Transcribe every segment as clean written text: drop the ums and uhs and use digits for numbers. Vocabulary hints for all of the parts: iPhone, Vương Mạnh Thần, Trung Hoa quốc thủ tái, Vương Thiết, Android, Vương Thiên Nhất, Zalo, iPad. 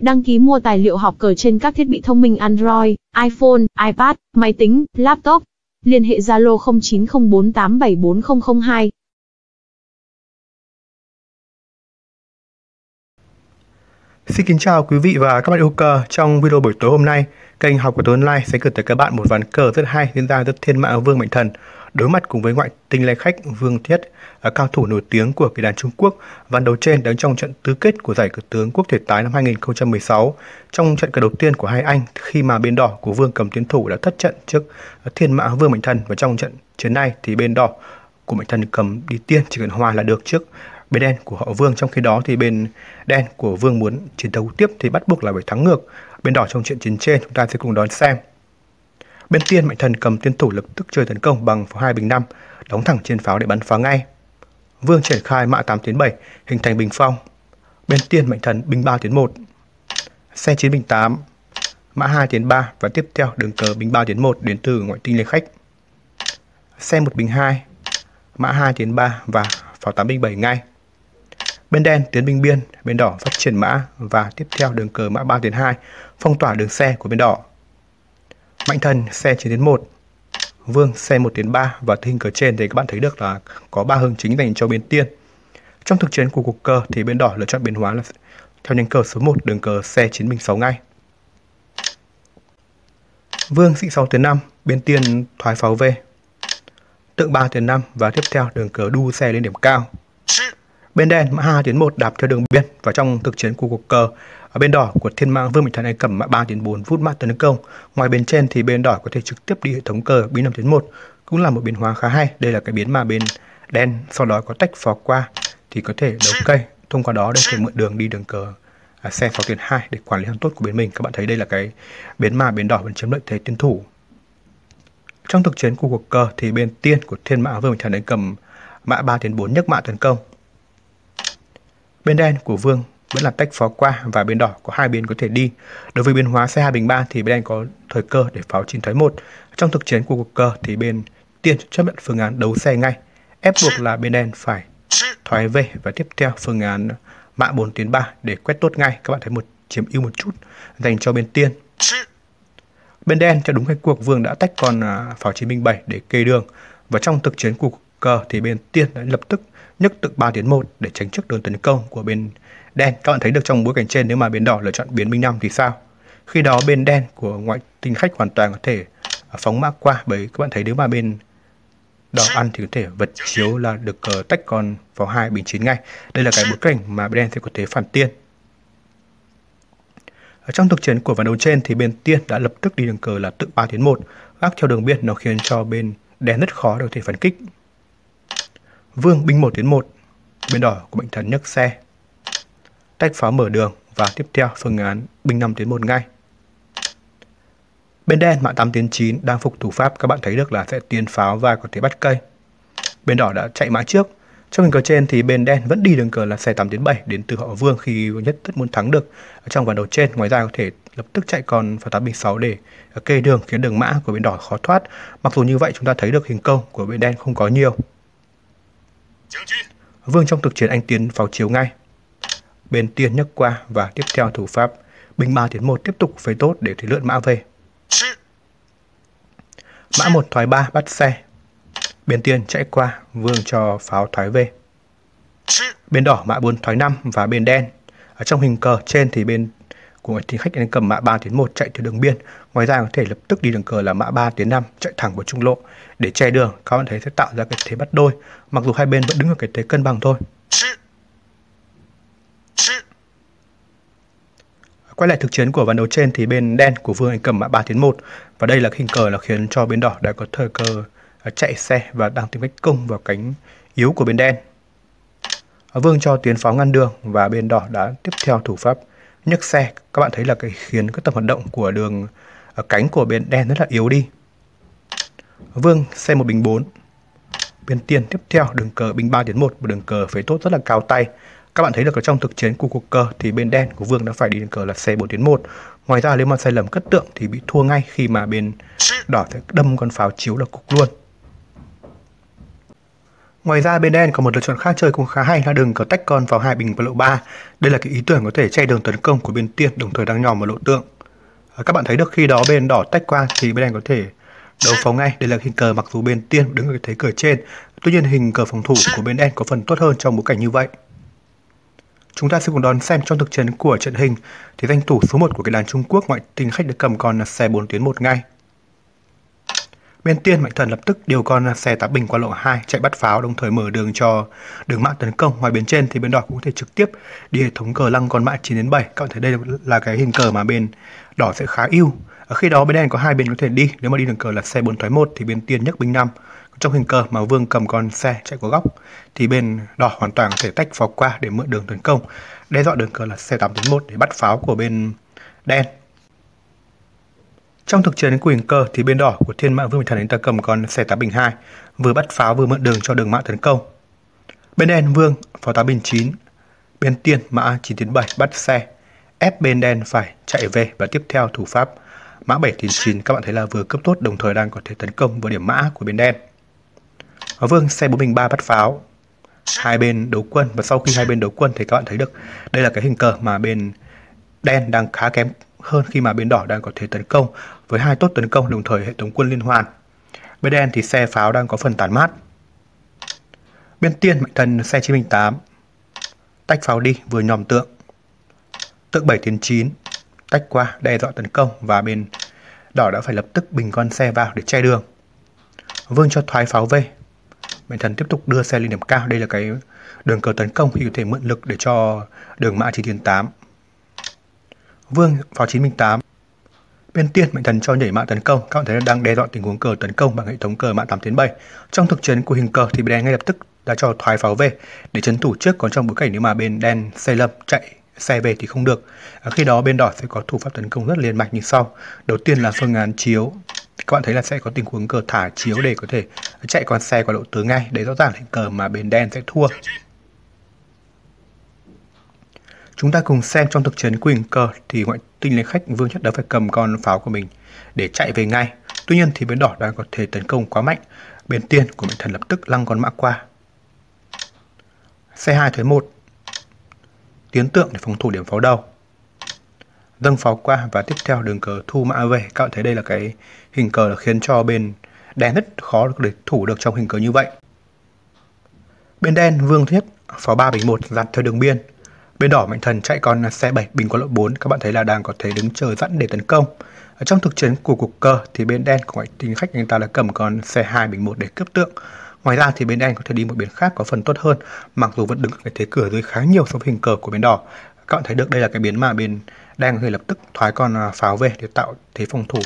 Đăng ký mua tài liệu học cờ trên các thiết bị thông minh Android, iPhone, iPad, máy tính, laptop. Liên hệ Zalo 0904874002. Xin kính chào quý vị và các bạn yêu cờ. Trong video buổi tối hôm nay, kênh Học của Tuấn Online sẽ gửi tới các bạn một ván cờ rất hay diễn ra giữa thiên mã Vương Mạnh Thần đối mặt cùng với ngoại tinh lai khách Vương Thiết, cao thủ nổi tiếng của kỳ đàn Trung Quốc. Ván đấu trên đánh trong trận tứ kết của giải cờ tướng quốc thể tái năm 2016. Trong trận cờ đầu tiên của hai anh, khi mà bên đỏ của Vương cầm tiến thủ đã thất trận trước thiên mã Vương Mạnh Thần, và trong trận chiến này thì bên đỏ của Mạnh Thần cầm đi tiên, chỉ cần hòa là được trước bên đen của họ Vương. Trong khi đó thì bên đen của Vương muốn chiến đấu tiếp thì bắt buộc là phải thắng ngược bên đỏ trong trận chiến trên. Chúng ta sẽ cùng đón xem. Bên tiên, Mạnh Thần cầm tiên thủ lập tức chơi tấn công bằng pháo 2 bình 5, đóng thẳng trên pháo để bắn phá ngay. Vương triển khai mã 8 tiến 7, hình thành bình phong. Bên tiên, Mạnh Thần bình 3 tiến 1, xe 9 bình 8, mã 2 tiến 3, và tiếp theo đường cờ bình 3 tiến 1 đến từ ngoại tinh lai khách. Xe 1 bình 2, mã 2 tiến 3 và pháo 8 bình 7 ngay. Bên đen tiến binh biên, bên đỏ phát triển mã và tiếp theo đường cờ mã 3 tiến 2 phong tỏa đường xe của bên đỏ. Mạnh Thần xe 9 tiến 1, Vương xe 1 tiến 3 và hình cờ trên thì các bạn thấy được là có 3 hướng chính dành cho bên tiên. Trong thực chiến của cuộc cờ thì bên đỏ lựa chọn biến hóa là theo nhánh cờ số 1 đường cờ xe 9 bình 6 ngay. Vương sĩ 6 tiến 5, bên tiên thoái pháo về. Tượng 3 tiến 5 và tiếp theo đường cờ đu xe lên điểm cao. Bên đen mã 2 tiến 1 đạp theo đường biên, và trong thực chiến của cuộc cờ ở bên đỏ của thiên mã Vương Mạnh Thần này cầm mã 3 tiến 4 vút mã tấn công. Ngoài bên trên thì bên đỏ có thể trực tiếp đi hệ thống cờ binh 5 tiến 1, cũng là một biến hóa khá hay. Đây là cái biến mà bên đen sau đó có tách phó qua thì có thể đấu cây, thông qua đó để thể mượn đường đi đường cờ xe 6 tiến 2 để quản lý hàng tốt của bên mình. Các bạn thấy đây là cái biến mà bên đỏ vẫn chiếm lợi thế tiến thủ. Trong thực chiến của cuộc cờ thì bên tiên của thiên mã Vương Mạnh Thần này cầm mã 3 tiến 4 nhấc mã tấn công. Bên đen của Vương vẫn là tách pháo qua, và bên đỏ có hai bên có thể đi. Đối với biến hóa xe 2 bình 3 thì bên đen có thời cơ để pháo 9 thoái 1. Trong thực chiến của cuộc cờ thì bên tiên chấp nhận phương án đấu xe ngay, ép buộc là bên đen phải thoái về và tiếp theo phương án mã 4 tiến 3 để quét tốt ngay. Các bạn thấy một chiếm ưu một chút dành cho bên tiên. Bên đen theo đúng cách cuộc Vương đã tách còn pháo 9 bình 7 để kê đường, và trong thực chiến của cuộc cờ thì bên tiên đã lập tức nhấc tượng 3 tiến 1 để tránh trước đòn tấn công của bên đen. Các bạn thấy được trong bối cảnh trên, nếu mà bên đỏ lựa chọn biến binh 5 thì sao? Khi đó bên đen của ngoại tinh khách hoàn toàn có thể phóng mã qua, bởi các bạn thấy nếu mà bên đỏ ăn thì có thể vật chiếu là được cờ tách con vào 2 bình 9 ngay. Đây là cái bối cảnh mà bên đen sẽ có thể phản tiên. Ở trong thực chiến của ván đấu trên thì bên tiên đã lập tức đi đường cờ là tượng 3 tiến 1 gác theo đường biên, nó khiến cho bên đen rất khó để có thể phản kích. Vương binh 1 tiến 1, bên đỏ của Mạnh Thần nhấc xe, tách pháo mở đường và tiếp theo phương án binh 5 tiến 1 ngay. Bên đen mã 8 tiến 9 đang phục thủ pháp, các bạn thấy được là sẽ tiến pháo và có thể bắt cây. Bên đỏ đã chạy mã trước. Trong hình cờ trên thì bên đen vẫn đi đường cờ là xe 8 tiến 7 đến từ họ Vương khi nhất tất muốn thắng được. Ở trong ván đấu trên, ngoài ra có thể lập tức chạy còn pháo 8 bình 6 để kê đường, khiến đường mã của bên đỏ khó thoát. Mặc dù như vậy, chúng ta thấy được hình công của bên đen không có nhiều. Vương trong thực chiến anh tiến pháo chiếu ngay, bên tiên nhấc qua và tiếp theo thủ pháp binh 3 tiến 1 tiếp tục phế tốt để thể lượn mã về. Mã 1 thoái 3 bắt xe, bên tiên chạy qua, Vương cho pháo thoái về. Bên đỏ mã 4 thoái 5 và bên đen ở trong hình cờ trên thì bên của thì khách anh cầm mã 3 tiến 1 chạy từ đường biên. Ngoài ra có thể lập tức đi đường cờ là mã 3 tiến 5 chạy thẳng vào trung lộ để che đường. Các bạn thấy sẽ tạo ra cái thế bắt đôi, mặc dù hai bên vẫn đứng ở cái thế cân bằng thôi. Quay lại thực chiến của ván đấu trên thì bên đen của Vương anh cầm mã 3 tiến 1, và đây là hình cờ là khiến cho bên đỏ đã có thời cơ chạy xe và đang tìm cách công vào cánh yếu của bên đen. Vương cho tiến pháo ngăn đường và bên đỏ đã tiếp theo thủ pháp nhấc xe. Các bạn thấy là cái khiến các tầm hoạt động của đường ở cánh của bên đen rất là yếu đi. Vương xe 1 bình 4, bên tiên tiếp theo đường cờ bình 3 tiến 1, một đường cờ phế tốt rất là cao tay. Các bạn thấy được ở trong thực chiến của cuộc cờ thì bên đen của Vương đã phải đi đường cờ là xe 4 tiến 1. Ngoài ra nếu mà sai lầm cất tượng thì bị thua ngay, khi mà bên đỏ sẽ đâm con pháo chiếu là cục luôn. Ngoài ra bên đen có một lựa chọn khác chơi cũng khá hay là đừng có tách con vào hai bình và lộ 3. Đây là cái ý tưởng có thể che đường tấn công của bên tiên đồng thời đang nhỏ một lộ tượng. Các bạn thấy được khi đó bên đỏ tách qua thì bên đen có thể đấu phóng ngay. Đây là hình cờ mặc dù bên tiên đứng ở cái thế cờ trên, tuy nhiên hình cờ phòng thủ của bên đen có phần tốt hơn trong bối cảnh như vậy. Chúng ta sẽ cùng đón xem trong thực chiến của trận hình thì danh thủ số 1 của cái đàn Trung Quốc ngoại tình khách được cầm con xe 4 tiến 1 ngay. Bên tiên Mạnh Thần lập tức điều con xe 8 bình qua lộ 2 chạy bắt pháo, đồng thời mở đường cho đường mã tấn công. Ngoài bên trên thì bên đỏ cũng có thể trực tiếp đi hệ thống cờ lăng con mã 9 đến 7. Các bạn thấy đây là cái hình cờ mà bên đỏ sẽ khá ưu. Ở khi đó bên đen có hai bên có thể đi, nếu mà đi đường cờ là xe 4 thoái 1 thì bên tiên nhấc binh 5. Trong hình cờ mà Vương cầm con xe chạy qua góc thì bên đỏ hoàn toàn có thể tách pháo qua để mượn đường tấn công, đe dọa đường cờ là xe 8 tiến 1 để bắt pháo của bên đen. Trong thực chiến của hình cờ thì bên đỏ của thiên mã Vương Mạnh Thần ta cầm con xe 8 bình 2, vừa bắt pháo vừa mượn đường cho đường mã tấn công. Bên đen Vương pháo 8 bình 9, bên tiên mã 9 tiến 7 bắt xe, ép bên đen phải chạy về và tiếp theo thủ pháp mã 7 tiến 9. Các bạn thấy là vừa cướp tốt đồng thời đang có thể tấn công vào điểm mã của bên đen. Vương xe 4 bình 3 bắt pháo, hai bên đấu quân, và sau khi hai bên đấu quân thì các bạn thấy được đây là cái hình cờ mà bên đen đang khá kém hơn khi mà bên đỏ đang có thể tấn công với hai tốt tấn công đồng thời hệ thống quân liên hoàn. Bên đen thì xe pháo đang có phần tàn mát. Bên tiên Mạnh Thần xe 9 bình 8 tách pháo đi vừa nhòm tượng, tượng 7 tiến 9 tách qua đe dọa tấn công và bên đỏ đã phải lập tức bình con xe vào để che đường. Vương cho thoái pháo về, Mạnh Thần tiếp tục đưa xe lên điểm cao. Đây là cái đường cờ tấn công khi có thể mượn lực để cho đường mã 9 tiến 8. Vương pháo 9 bình 8, bên tiên Mạnh Thần cho nhảy mã tấn công. Các bạn thấy là đang đe dọa tình huống cờ tấn công bằng hệ thống cờ mã 8 tiến 7. Trong thực chiến của hình cờ thì bên đen ngay lập tức đã cho thoái pháo về để trấn thủ trước, còn trong bối cảnh nếu mà bên đen xe lâm chạy xe về thì không được. Khi đó bên đỏ sẽ có thủ pháp tấn công rất liền mạch như sau. Đầu tiên là phương án chiếu. Các bạn thấy là sẽ có tình huống cờ thả chiếu để có thể chạy con xe qua lộ tứ ngay. Đấy rõ ràng là cờ mà bên đen sẽ thua. Chúng ta cùng xem trong thực chiến của hình cờ thì ngoại tinh lấy khách Vương Thiết đã phải cầm con pháo của mình để chạy về ngay. Tuy nhiên thì bên đỏ đang có thể tấn công quá mạnh. Bên tiên của Mạnh Thần lập tức lăng con mã qua, xe 2 thoái 1 tiến tượng để phòng thủ điểm pháo đầu, dâng pháo qua và tiếp theo đường cờ thu mã về. Các bạn thấy đây là cái hình cờ khiến cho bên đen rất khó để thủ được trong hình cờ như vậy. Bên đen Vương Thiết pháo 3 bình 1 dạt theo đường biên. Bên đỏ Mạnh Thần chạy con xe 7 bình qua lộ 4. Các bạn thấy là đang có thể đứng chờ dẫn để tấn công. Ở trong thực chiến của cuộc cờ thì bên đen của ngoại tình khách người ta đã cầm con xe 2 bình 1 để cướp tượng. Ngoài ra thì bên đen có thể đi một bên khác có phần tốt hơn, mặc dù vẫn đứng ở cái thế cửa dưới khá nhiều so với hình cờ của bên đỏ. Các bạn thấy được đây là cái biến mà bên đen có thể lập tức thoái con pháo về để tạo thế phòng thủ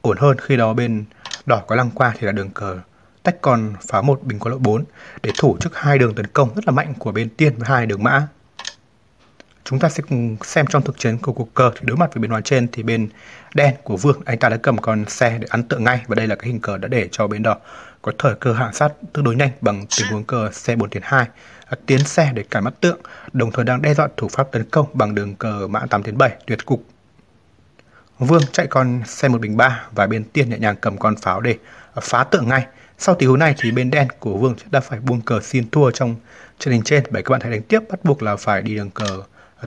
ổn hơn. Khi đó bên đỏ có lăng qua thì là đường cờ tách con pháo 1 bình qua lộ 4 để thủ trước hai đường tấn công rất là mạnh của bên tiên với hai đường mã. Chúng ta sẽ cùng xem trong thực chiến của cuộc cờ thì đối mặt với biến hóa trên thì bên đen của Vương anh ta đã cầm con xe để ăn tượng ngay, và đây là cái hình cờ đã để cho bên đỏ có thời cơ hạ sát tương đối nhanh bằng tình huống cờ xe 4 tiến 2 tiến xe để cản mắt tượng, đồng thời đang đe dọa thủ pháp tấn công bằng đường cờ mã 8 tiến 7 tuyệt cục. Vương chạy con xe 1 bình 3 và bên tiên nhẹ nhàng cầm con pháo để phá tượng ngay. Sau tình huống này thì bên đen của Vương đã phải buông cờ xin thua trong trận hình trên, bởi các bạn thấy đánh tiếp bắt buộc là phải đi đường cờ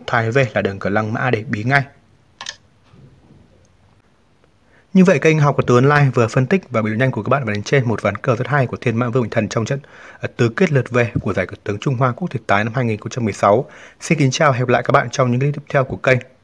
thoái về là đường cờ lăng mã để bí ngay. Như vậy kênh Học của Tứ Online vừa phân tích và bình luận nhanh của các bạn và đánh trên một ván cờ rất hay của thiên mã Vương Mạnh Thần trong trận tứ kết lượt về của giải cờ tướng Trung Hoa Quốc thủ tái năm 2016. Xin kính chào và hẹn gặp lại các bạn trong những clip tiếp theo của kênh.